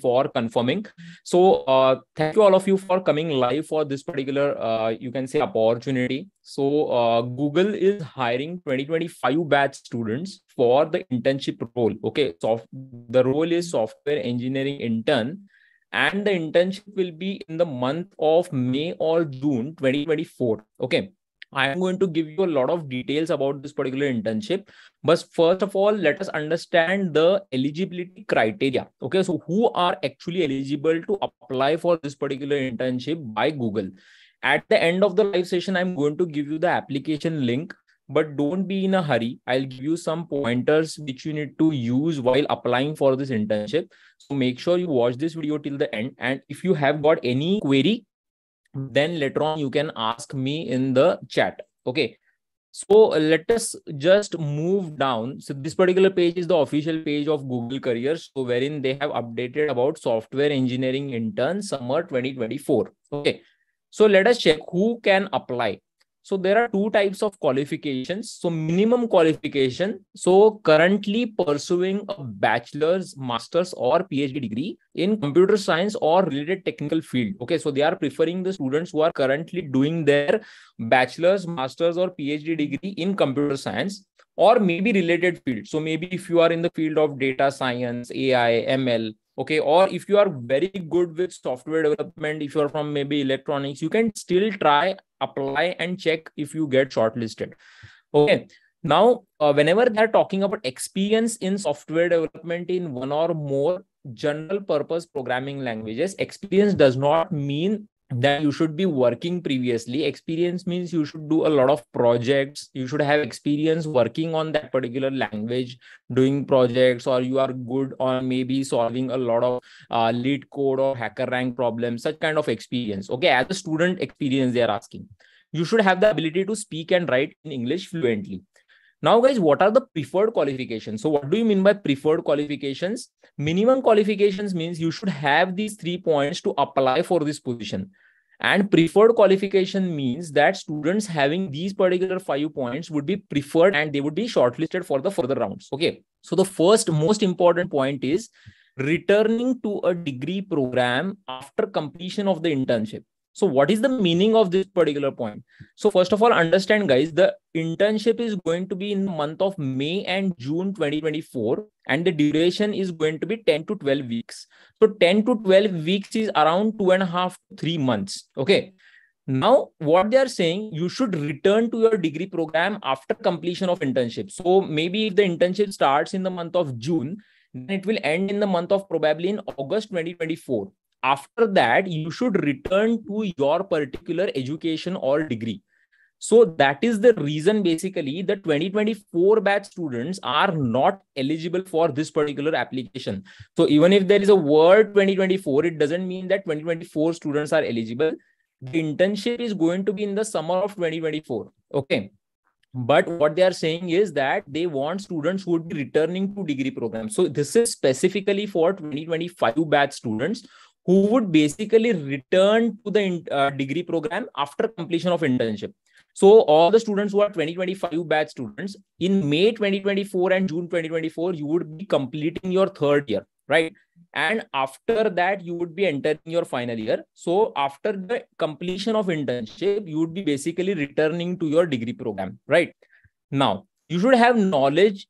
for confirming. So thank you all of you for coming live for this particular you can say opportunity. So Google is hiring 2025 batch students for the internship role. Okay, so the role is software engineering intern, and the internship will be in the month of May or June 2024. Okay, I am going to give you a lot of details about this particular internship. But first of all, let us understand the eligibility criteria. Okay, so who are actually eligible to apply for this particular internship by Google? At the end of the live session, I'm going to give you the application link, but don't be in a hurry. I'll give you some pointers which you need to use while applying for this internship. So make sure you watch this video till the end. And if you have got any query, then later on you can ask me in the chat. Okay, so let us just move down. So this particular page is the official page of Google Careers, so wherein they have updated about software engineering intern summer 2024. Okay, so let us check who can apply. So there are two types of qualifications. So minimum qualification, so currently pursuing a bachelor's, master's or PhD degree in computer science or related technical field. Okay, so they are preferring the students who are currently doing their bachelor's, master's or PhD degree in computer science or maybe related field. So maybe if you are in the field of data science, AI, ML, okay, or if you are very good with software development, if you're from maybe electronics, you can still try, apply and check if you get shortlisted. Okay, now whenever they're talking about experience in software development in one or more general purpose programming languages, experience does not mean that you should be working previously. Experience means you should do a lot of projects. You should have experience working on that particular language, doing projects, or you are good on maybe solving a lot of lead code or hacker rank problems, such kind of experience. Okay, as a student experience, they are asking. You should have the ability to speak and write in English fluently. Now guys, what are the preferred qualifications? So what do you mean by preferred qualifications? Minimum qualifications means you should have these 3 points to apply for this position. And preferred qualification means that students having these particular 5 points would be preferred and they would be shortlisted for the further rounds. Okay, so the first most important point is returning to a degree program after completion of the internship. So what is the meaning of this particular point? So first of all, understand guys, the internship is going to be in the month of May and June 2024, and the duration is going to be 10 to 12 weeks. So 10 to 12 weeks is around 2.5 to 3 months. Okay. Now, what they are saying, you should return to your degree program after completion of internship. So maybe if the internship starts in the month of June, then it will end in the month of probably in August 2024. After that, you should return to your particular education or degree. So that is the reason basically the 2024 batch students are not eligible for this particular application. So even if there is a word 2024, it doesn't mean that 2024 students are eligible. The internship is going to be in the summer of 2024. Okay. But what they are saying is that they want students who would be returning to degree programs. So this is specifically for 2025 batch students who would basically return to the degree program after completion of internship. So all the students who are 2025 batch students, in May 2024 and June 2024, you would be completing your third year, right? And after that, you would be entering your final year. So after the completion of internship, you would be basically returning to your degree program, right? Now, you should have knowledge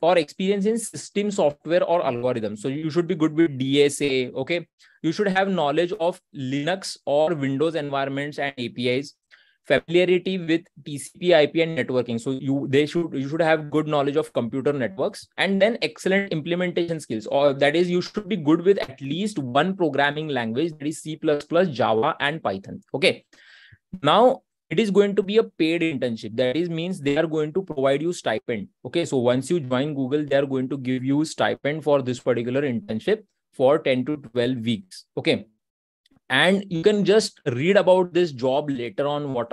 or experience in system software or algorithms. So you should be good with DSA. Okay. You should have knowledge of Linux or Windows environments and APIs, familiarity with TCP/IP and networking. So you should have good knowledge of computer networks, and then excellent implementation skills. Or that is, you should be good with at least one programming language, that is C++, Java and Python. Okay. Now, it is going to be a paid internship. That is means they are going to provide you stipend. Okay, so once you join Google, they are going to give you stipend for this particular internship for 10 to 12 weeks. Okay, and you can just read about this job later on. What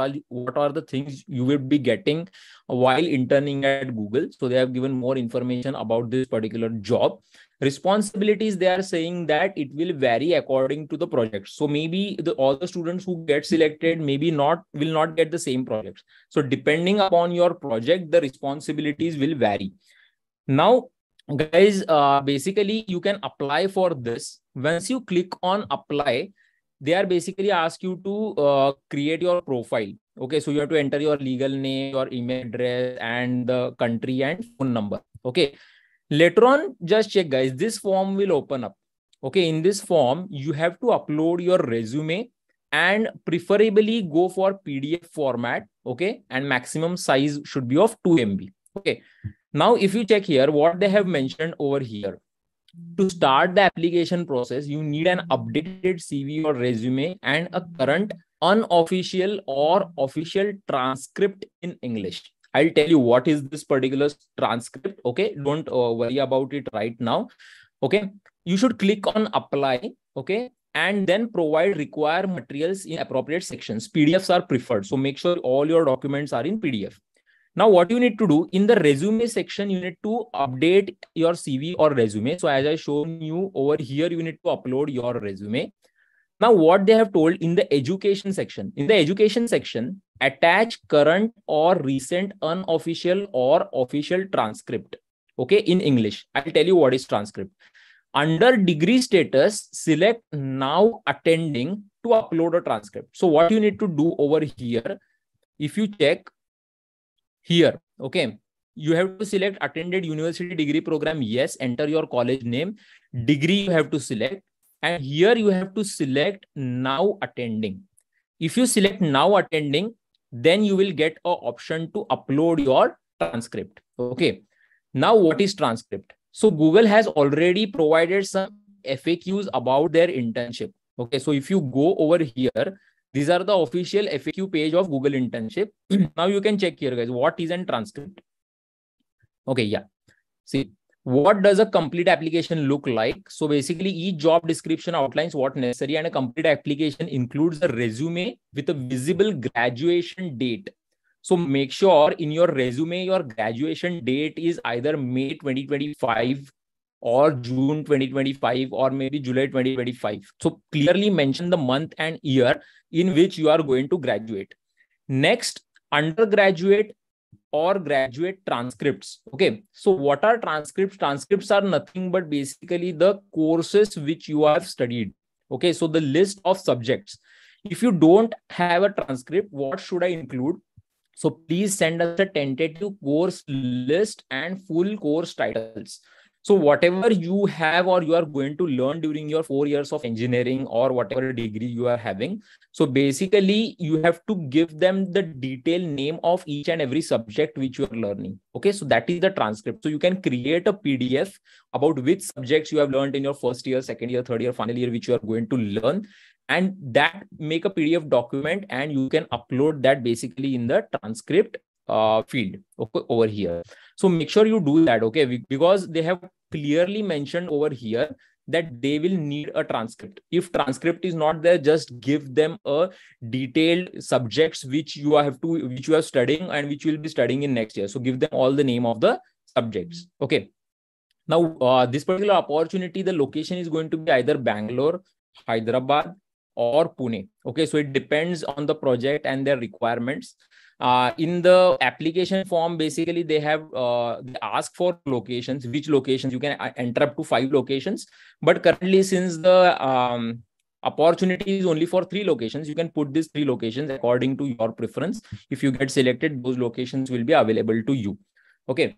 are the things you will be getting while interning at Google? So they have given more information about this particular job. Responsibilities, they are saying that it will vary according to the project. So maybe all the students who get selected maybe will not get the same projects. So depending upon your project, the responsibilities will vary. Now, guys, basically you can apply for this. Once you click on apply, they are basically ask you to create your profile. Okay, so you have to enter your legal name, your email address, and the country and phone number. Okay, later on, just check, guys, this form will open up. Okay, in this form, you have to upload your resume and preferably go for PDF format. Okay, and maximum size should be of 2 MB. Okay, now if you check here, what they have mentioned over here, to start the application process, you need an updated CV or resume and a current unofficial or official transcript in English. I'll tell you what is this particular transcript. Okay, don't worry about it right now. Okay, you should click on apply. Okay, and then provide required materials in appropriate sections. PDFs are preferred, so make sure all your documents are in PDF. Now, what you need to do in the resume section, you need to update your CV or resume. So as I shown you over here, you need to upload your resume. Now, what they have told in the education section, attach current or recent unofficial or official transcript. Okay, in English, I'll tell you what is transcript. Under degree status, select now attending to upload a transcript. So what you need to do over here, if you check, here, okay, you have to select attended university degree program. Yes, enter your college name. Degree you have to select. And here you have to select now attending. If you select now attending, then you will get an option to upload your transcript. Okay. Now, what is transcript? So Google has already provided some FAQs about their internship. Okay. So if you go over here, these are the official FAQ page of Google internship. Now you can check here, guys, what is a transcript? Okay, yeah. See, what does a complete application look like? So basically each job description outlines what necessary, and a complete application includes a resume with a visible graduation date. So make sure in your resume, your graduation date is either May 2025 or June 2025, or maybe July 2025. So clearly mention the month and year in which you are going to graduate. Next, undergraduate or graduate transcripts. Okay, so what are transcripts? Transcripts are nothing but basically the courses which you have studied. Okay, so the list of subjects. If you don't have a transcript, what should I include? So please send us a tentative course list and full course titles. So whatever you have or you are going to learn during your 4 years of engineering or whatever degree you are having. So basically you have to give them the detailed name of each and every subject which you are learning. Okay, so that is the transcript. So you can create a PDF about which subjects you have learned in your first year, second year, third year, final year, which you are going to learn. And that make a PDF document and you can upload that basically in the transcript field, okay, over here. So make sure you do that, okay, because they have clearly mentioned over here that they will need a transcript. If transcript is not there, just give them a detailed subjects which you are studying and which you will be studying in next year. So give them all the name of the subjects. Okay. Now, this particular opportunity, the location is going to be either Bangalore, Hyderabad, or Pune. Okay, so it depends on the project and their requirements. In the application form, basically they have they ask for locations, which locations you can enter up to 5 locations. But currently, since the opportunity is only for 3 locations, you can put these 3 locations according to your preference. If you get selected, those locations will be available to you. Okay.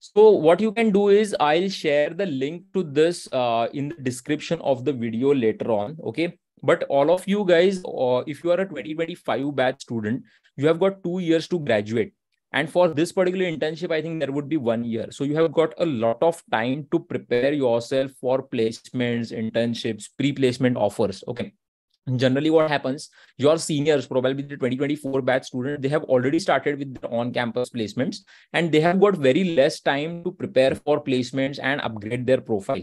So what you can do is I'll share the link to this in the description of the video later on. Okay. But all of you guys, if you are a 2025 batch student, you have got 2 years to graduate. And for this particular internship, I think there would be 1 year. So you have got a lot of time to prepare yourself for placements, internships, pre-placement offers. Okay. Generally, what happens, your seniors, probably the 2024 batch student, they have already started with their on-campus placements and they have got very less time to prepare for placements and upgrade their profile.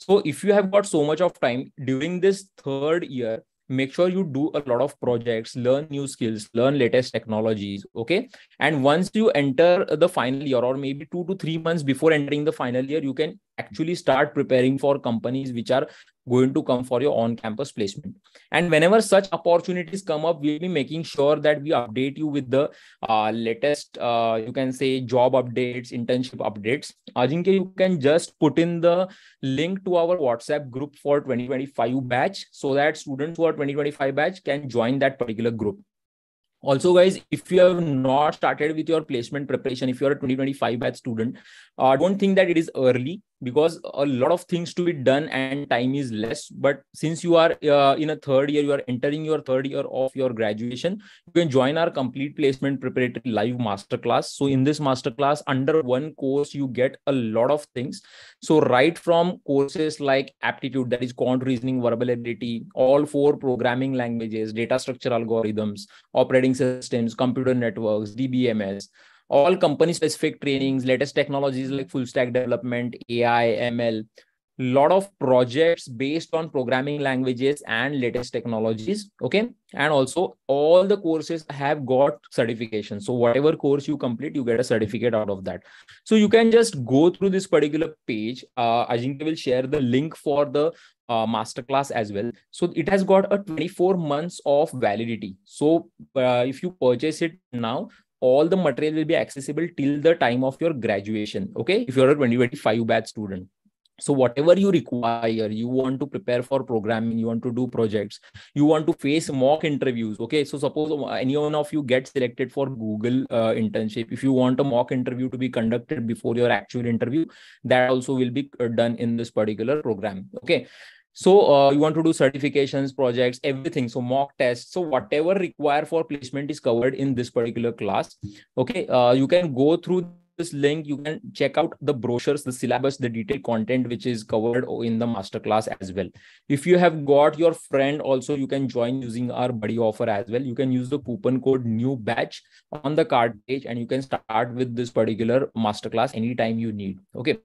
So if you have got so much of time during this 3rd year, make sure you do a lot of projects, learn new skills, learn latest technologies. Okay. And once you enter the final year, or maybe 2 to 3 months before entering the final year, you can actually start preparing for companies which are going to come for your on-campus placement. And whenever such opportunities come up, we'll be making sure that we update you with the latest, you can say, job updates, internship updates. Ajinkya, you can just put in the link to our WhatsApp group for 2025 batch so that students who are 2025 batch can join that particular group. Also, guys, if you have not started with your placement preparation, if you're a 2025 batch student, don't think that it is early, because a lot of things to be done and time is less. But since you are in a third year, you are entering your third year of your graduation, you can join our complete placement preparatory live masterclass. So in this masterclass, under one course, you get a lot of things. So right from courses like aptitude, that is quant reasoning, verbal ability, all four programming languages, data structure algorithms, operating systems, computer networks, DBMS, all company-specific trainings, latest technologies like full-stack development, AI, ML, lot of projects based on programming languages and latest technologies, okay? And also, all the courses have got certification. So whatever course you complete, you get a certificate out of that. So you can just go through this particular page. Ajinkya will share the link for the masterclass as well. So it has got a 24 months of validity. So if you purchase it now, all the material will be accessible till the time of your graduation, okay? If you're a 2025 batch student. So whatever you require, you want to prepare for programming, you want to do projects, you want to face mock interviews, okay? So suppose any one of you gets selected for Google internship. If you want a mock interview to be conducted before your actual interview, that also will be done in this particular program, okay? So you want to do certifications, projects, everything. So mock tests. So whatever required for placement is covered in this particular class. Okay, you can go through this link. You can check out the brochures, the syllabus, the detailed content, which is covered in the masterclass as well. If you have got your friend also, you can join using our buddy offer as well. You can use the coupon code new batch on the card page and you can start with this particular masterclass anytime you need. Okay.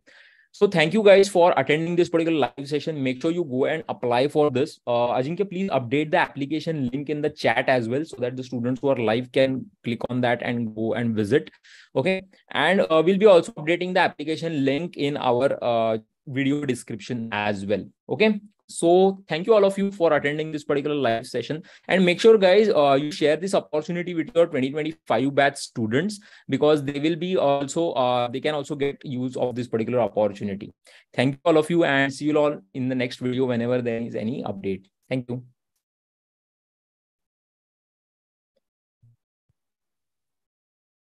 So thank you guys for attending this particular live session. Make sure you go and apply for this. Ajinkya, please update the application link in the chat as well so that the students who are live can click on that and go and visit. Okay. And we'll be also updating the application link in our video description as well. Okay. So thank you all of you for attending this particular live session, and make sure guys, you share this opportunity with your 2025 batch students, because they will be also, they can also get use of this particular opportunity. Thank you all of you, and see you all in the next video whenever there is any update. Thank you.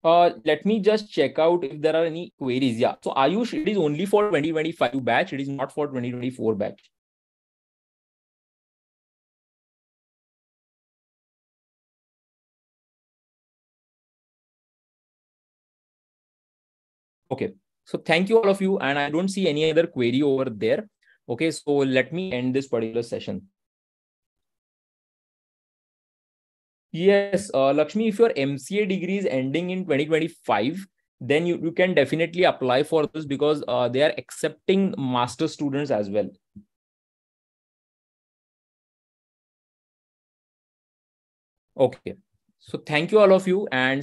Let me just check out if there are any queries. Yeah. So Ayush, it is only for 2025 batch. It is not for 2024 batch. Okay, so thank you all of you, and I don't see any other query over there. Okay, so let me end this particular session. Yes, Lakshmi, if your MCA degree is ending in 2025, then you can definitely apply for this, because they are accepting master's students as well. Okay, so thank you all of you, and